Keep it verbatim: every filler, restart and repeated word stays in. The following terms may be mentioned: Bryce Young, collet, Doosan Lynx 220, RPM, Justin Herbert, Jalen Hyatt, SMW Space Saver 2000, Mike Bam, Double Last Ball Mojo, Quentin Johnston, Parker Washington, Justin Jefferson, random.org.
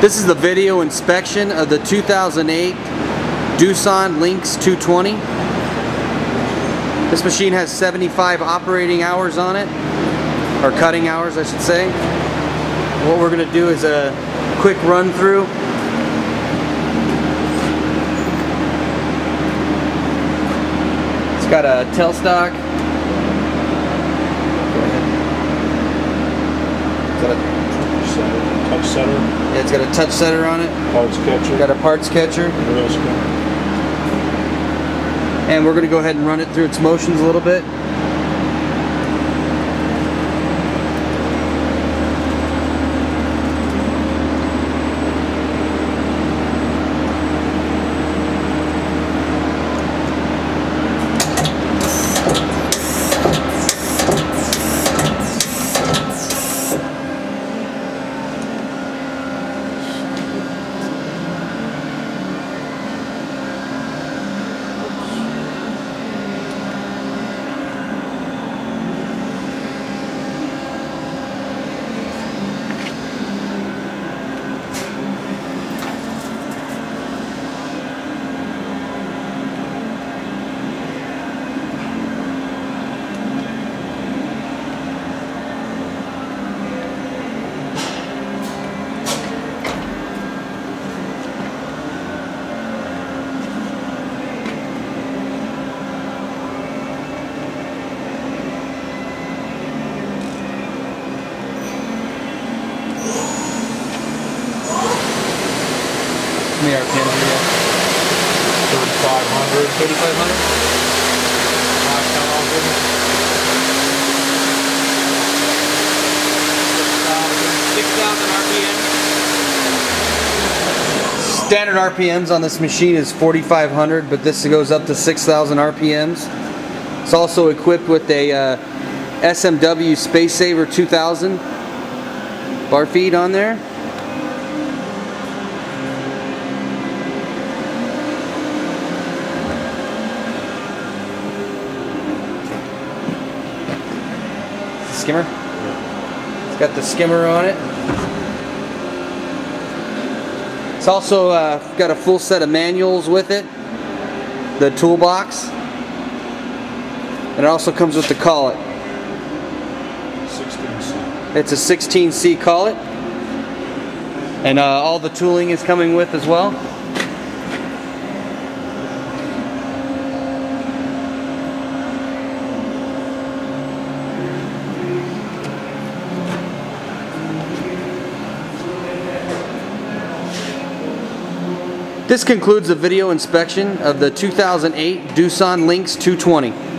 This is the video inspection of the two thousand eight Doosan Lynx two twenty. This machine has seventy-five operating hours on it, or cutting hours I should say. What we're going to do is a quick run through. It's got a tailstock. It's got a touch setter. Yeah, it's got a touch setter on it. Parts catcher. Got a parts catcher. And we're going to go ahead and run it through its motions a little bit. How many R P Ms we got? thirty-five hundred. thirty-five hundred? Last time I was in it. six thousand R P Ms. Standard R P Ms on this machine is forty-five hundred, but this goes up to six thousand R P Ms. It's also equipped with a uh, S M W Space Saver two thousand bar feed on there. Skimmer. It's got the skimmer on it. It's also uh, got a full set of manuals with it, the toolbox, and it also comes with the collet. sixteen C. It's a sixteen C collet, and uh, all the tooling is coming with as well. This concludes the video inspection of the two thousand eight Doosan Lynx two twenty.